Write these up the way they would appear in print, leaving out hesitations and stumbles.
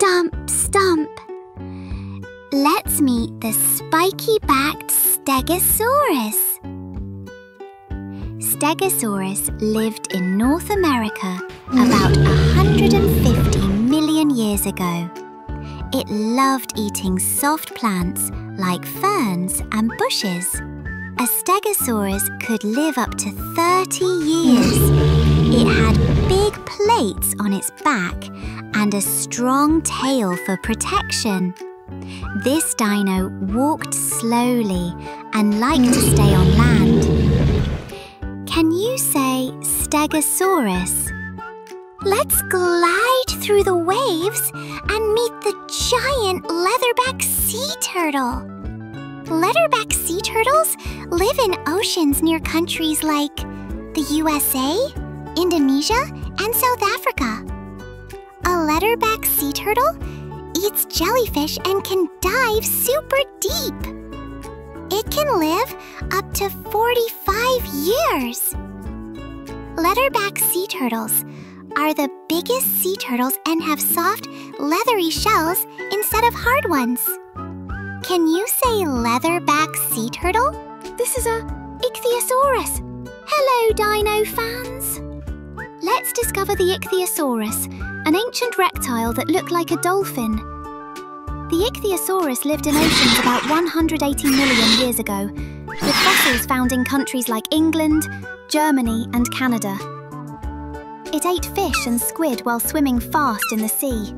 stump, stump. Let's meet the spiky-backed Stegosaurus. Stegosaurus lived in North America about 150 million years ago. It loved eating soft plants like ferns and bushes. A Stegosaurus could live up to 30 years. It had big plates on its back and a strong tail for protection. This dino walked slowly and liked to stay on land. Can you say Stegosaurus? Let's glide through the waves and meet the giant leatherback sea turtle. Leatherback sea turtles live in oceans near countries like the USA, Indonesia, and South Africa. A leatherback sea turtle eats jellyfish and can dive super deep. It can live up to 45 years. Leatherback sea turtles are the biggest sea turtles and have soft, leathery shells instead of hard ones. Can you say leatherback sea turtle? This is a Ichthyosaurus. Hello, dino fans. Let's discover the Ichthyosaurus, an ancient reptile that looked like a dolphin. The Ichthyosaurus lived in oceans about 180 million years ago, with fossils found in countries like England, Germany, and Canada. It ate fish and squid while swimming fast in the sea.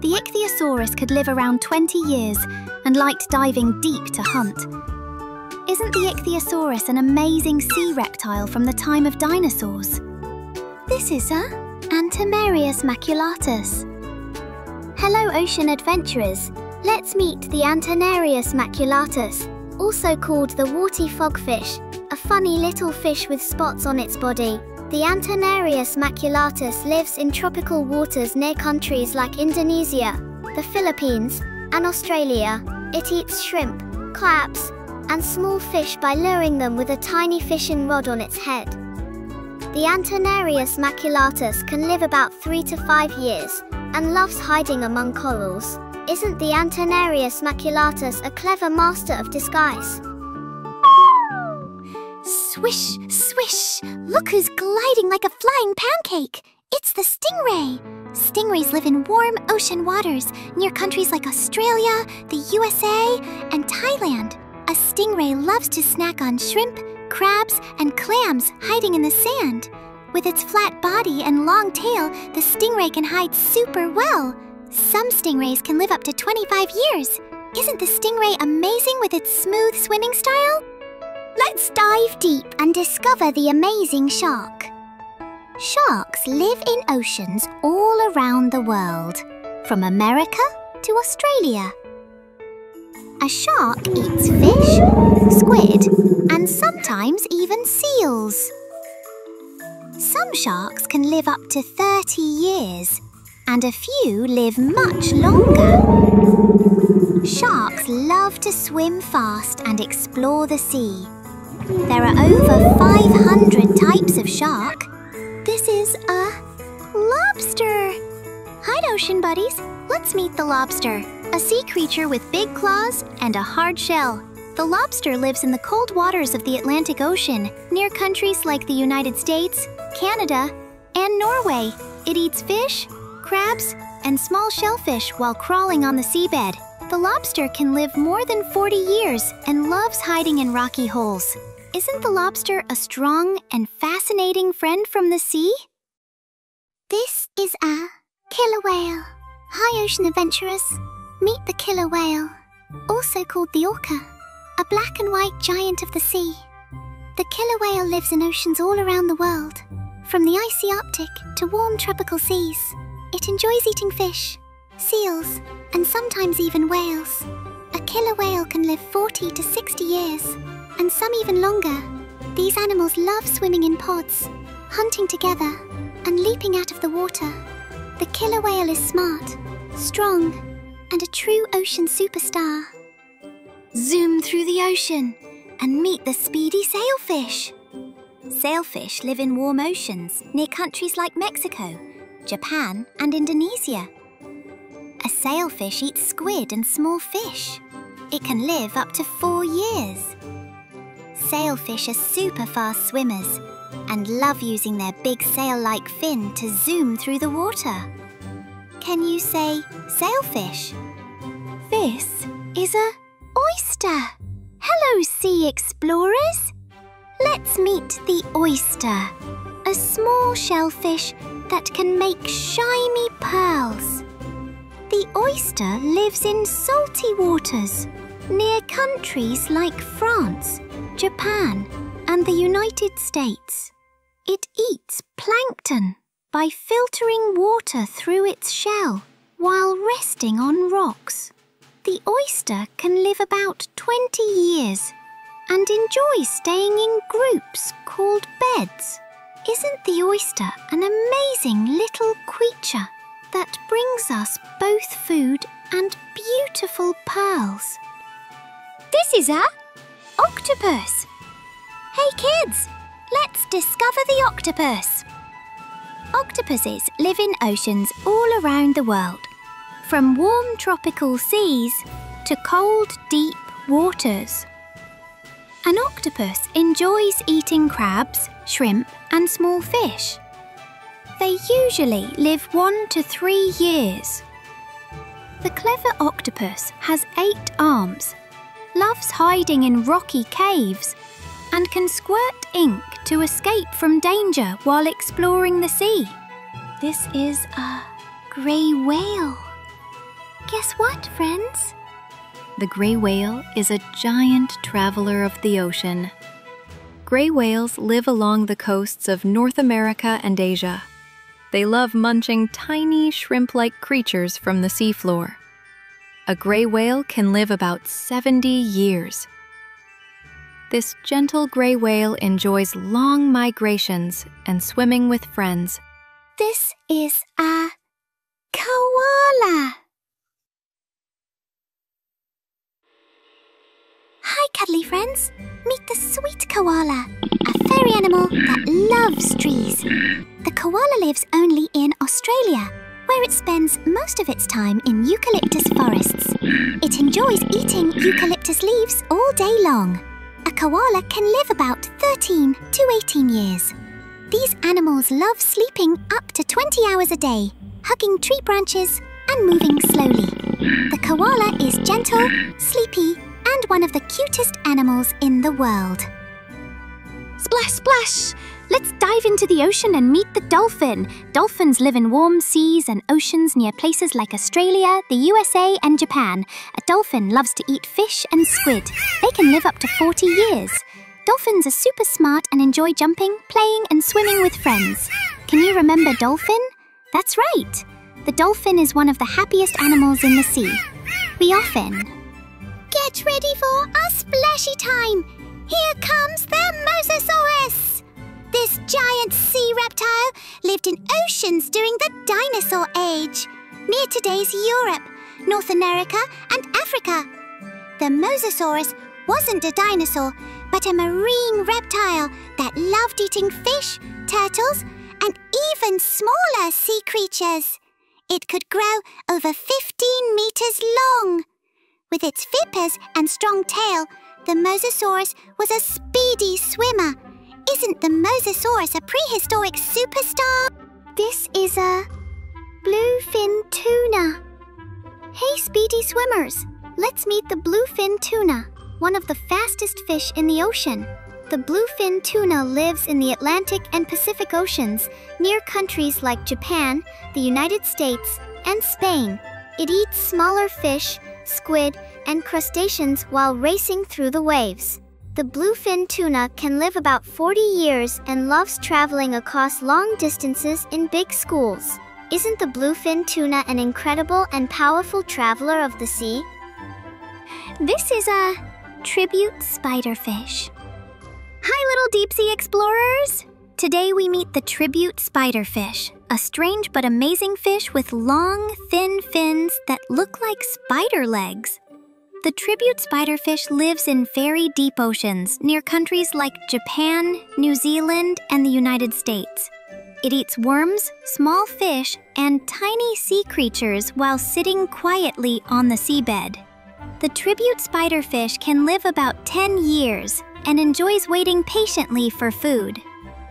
The Ichthyosaurus could live around 20 years and liked diving deep to hunt. Isn't the Ichthyosaurus an amazing sea reptile from the time of dinosaurs? This is a Antennarius maculatus. Hello, ocean adventurers. Let's meet the Antennarius maculatus, also called the warty fogfish, a funny little fish with spots on its body. The Antennarius maculatus lives in tropical waters near countries like Indonesia, the Philippines, and Australia. It eats shrimp, crabs, and small fish by luring them with a tiny fishing rod on its head. The Antennarius maculatus can live about 3 to 5 years and loves hiding among corals. Isn't the Antennarius maculatus a clever master of disguise? Swish, swish! Look who's gliding like a flying pancake! It's the stingray! Stingrays live in warm ocean waters near countries like Australia, the USA, and Thailand. A stingray loves to snack on shrimp, crabs, and clams hiding in the sand. With its flat body and long tail, the stingray can hide super well. Some stingrays can live up to 25 years. Isn't the stingray amazing with its smooth swimming style? Let's dive deep and discover the amazing shark. Sharks live in oceans all around the world, from America to Australia. A shark eats fish, squid, and sometimes even seals. Some sharks can live up to 30 years, and a few live much longer. Sharks love to swim fast and explore the sea. There are over 500 types of shark. This is a lobster. Hi, ocean buddies. Let's meet the lobster, a sea creature with big claws and a hard shell. The lobster lives in the cold waters of the Atlantic Ocean, near countries like the United States, Canada, and Norway. It eats fish, crabs, and small shellfish while crawling on the seabed. The lobster can live more than 40 years and loves hiding in rocky holes. Isn't the lobster a strong and fascinating friend from the sea? This is a killer whale. Hi, ocean adventurers. Meet the killer whale, also called the orca, a black and white giant of the sea. The killer whale lives in oceans all around the world, from the icy Arctic to warm tropical seas. It enjoys eating fish, seals, and sometimes even whales. A killer whale can live 40 to 60 years, and some even longer. These animals love swimming in pods, hunting together, and leaping out of the water. The killer whale is smart, strong, and a true ocean superstar. Zoom through the ocean and meet the speedy sailfish. Sailfish live in warm oceans near countries like Mexico, Japan, and Indonesia. sailfish eats squid and small fish. It can live up to 4 years. Sailfish are super fast swimmers and love using their big sail-like fin to zoom through the water. Can you say sailfish? This is a oyster. Hello, sea explorers. Let's meet the oyster, a small shellfish that can make shiny pearls. The oyster lives in salty waters near countries like France, Japan, and the United States. It eats plankton by filtering water through its shell while resting on rocks. The oyster can live about 20 years and enjoys staying in groups called beds. Isn't the oyster an amazing little creature that brings us both food and beautiful pearls? This is a octopus. Hey kids, let's discover the octopus. Octopuses live in oceans all around the world, from warm tropical seas to cold, deep waters. An octopus enjoys eating crabs, shrimp, and small fish. They usually live 1 to 3 years. The clever octopus has 8 arms, loves hiding in rocky caves, and can squirt ink to escape from danger while exploring the sea. This is a grey whale. Guess what, friends? The grey whale is a giant traveller of the ocean. Grey whales live along the coasts of North America and Asia. They love munching tiny shrimp-like creatures from the seafloor. A grey whale can live about 70 years. This gentle grey whale enjoys long migrations and swimming with friends. This is a koala. Hi, cuddly friends. Meet the sweet koala, a furry animal that loves trees. The koala lives only in Australia, where it spends most of its time in eucalyptus forests. It enjoys eating eucalyptus leaves all day long. A koala can live about 13 to 18 years. These animals love sleeping up to 20 hours a day, hugging tree branches and moving slowly. The koala is gentle, sleepy, and one of the cutest animals in the world. Splash, splash! Let's dive into the ocean and meet the dolphin. Dolphins live in warm seas and oceans near places like Australia, the USA, and Japan. A dolphin loves to eat fish and squid. They can live up to 40 years. Dolphins are super smart and enjoy jumping, playing, and swimming with friends. Can you remember dolphin? That's right! The dolphin is one of the happiest animals in the sea. We often get ready for our splashy time! Here comes the Mosasaurus! This giant sea reptile lived in oceans during the dinosaur age, near today's Europe, North America and Africa. The Mosasaurus wasn't a dinosaur, but a marine reptile that loved eating fish, turtles and even smaller sea creatures. It could grow over 15 meters long. With its flippers and strong tail, the Mosasaurus was a speedy swimmer. Isn't the Mosasaurus a prehistoric superstar? This is a bluefin tuna. Hey, speedy swimmers! Let's meet the bluefin tuna, one of the fastest fish in the ocean. The bluefin tuna lives in the Atlantic and Pacific Oceans, near countries like Japan, the United States, and Spain. It eats smaller fish, squid, and crustaceans while racing through the waves. The bluefin tuna can live about 40 years and loves traveling across long distances in big schools. Isn't the bluefin tuna an incredible and powerful traveler of the sea? This is a tribute spiderfish. Hi, little deep sea explorers! Today we meet the tribute spiderfish, a strange but amazing fish with long, thin fins that look like spider legs. The tribute spiderfish lives in very deep oceans near countries like Japan, New Zealand, and the United States. It eats worms, small fish, and tiny sea creatures while sitting quietly on the seabed. The tribute spiderfish can live about 10 years and enjoys waiting patiently for food.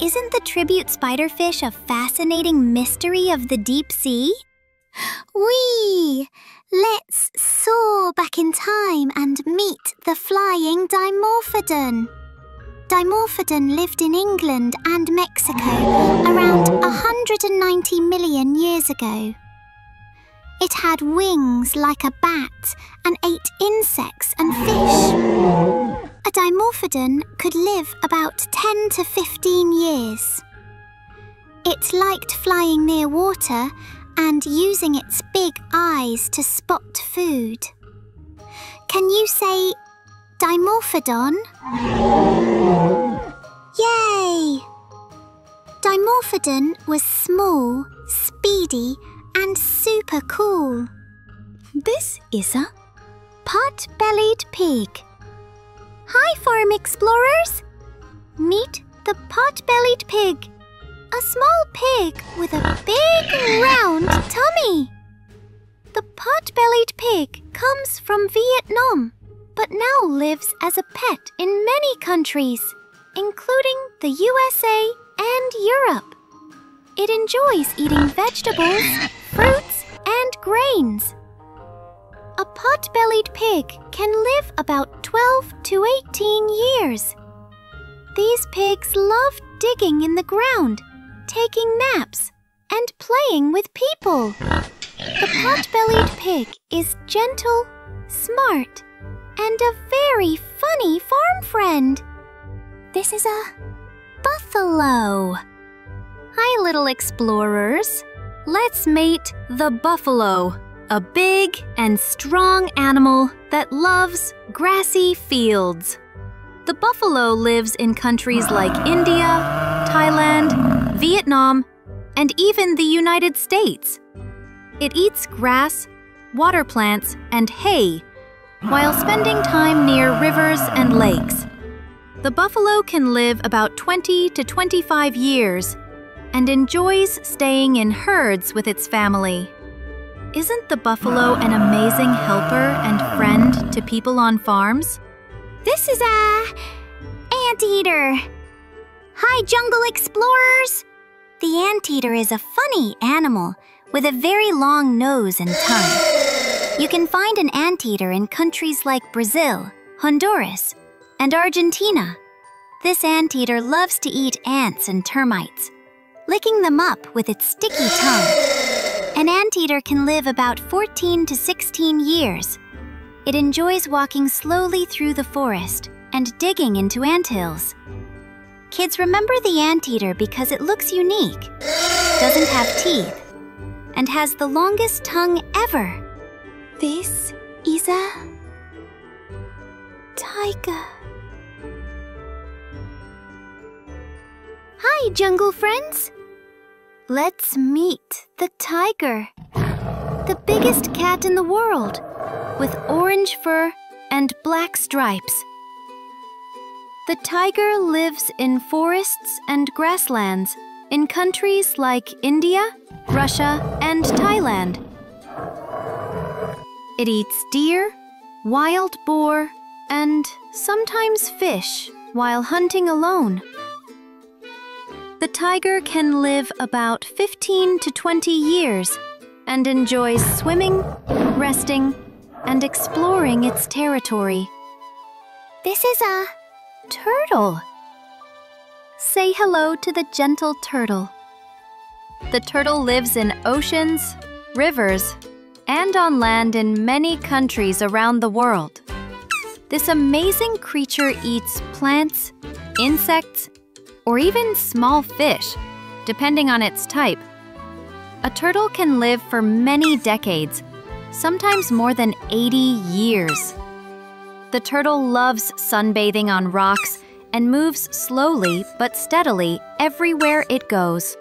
Isn't the tribute spiderfish a fascinating mystery of the deep sea? Whee! Let's soar back in time and meet the flying Dimorphodon. Dimorphodon lived in England and Mexico around 190 million years ago. It had wings like a bat and ate insects and fish. A Dimorphodon could live about 10 to 15 years. It liked flying near water and using its big eyes to spot food. Can you say Dimorphodon? Yay! Dimorphodon was small, speedy, and super cool. This is a pot-bellied pig. Hi, farm explorers! Meet the pot-bellied pig. A small pig with a big, round tummy. The pot-bellied pig comes from Vietnam, but now lives as a pet in many countries, including the USA and Europe. It enjoys eating vegetables, fruits, and grains. A pot-bellied pig can live about 12 to 18 years. These pigs love digging in the ground, taking naps, and playing with people. The pot-bellied pig is gentle, smart, and a very funny farm friend. This is a buffalo. Hi, little explorers. Let's meet the buffalo, a big and strong animal that loves grassy fields. The buffalo lives in countries like India, Thailand, Vietnam, and even the United States. It eats grass, water plants, and hay, while spending time near rivers and lakes. The buffalo can live about 20 to 25 years and enjoys staying in herds with its family. Isn't the buffalo an amazing helper and friend to people on farms? This is a anteater. Hi, jungle explorers! The anteater is a funny animal with a very long nose and tongue. You can find an anteater in countries like Brazil, Honduras, and Argentina. This anteater loves to eat ants and termites, licking them up with its sticky tongue. An anteater can live about 14 to 16 years. It enjoys walking slowly through the forest and digging into anthills. Kids remember the anteater because it looks unique, doesn't have teeth, and has the longest tongue ever. This is a tiger. Hi, jungle friends. Let's meet the tiger, the biggest cat in the world, with orange fur and black stripes. The tiger lives in forests and grasslands in countries like India, Russia, and Thailand. It eats deer, wild boar, and sometimes fish while hunting alone. The tiger can live about 15 to 20 years and enjoys swimming, resting, and exploring its territory. This is a turtle. Say hello to the gentle turtle. The turtle lives in oceans, rivers, and on land in many countries around the world. This amazing creature eats plants, insects, or even small fish, depending on its type. A turtle can live for many decades, sometimes more than 80 years. The turtle loves sunbathing on rocks and moves slowly but steadily everywhere it goes.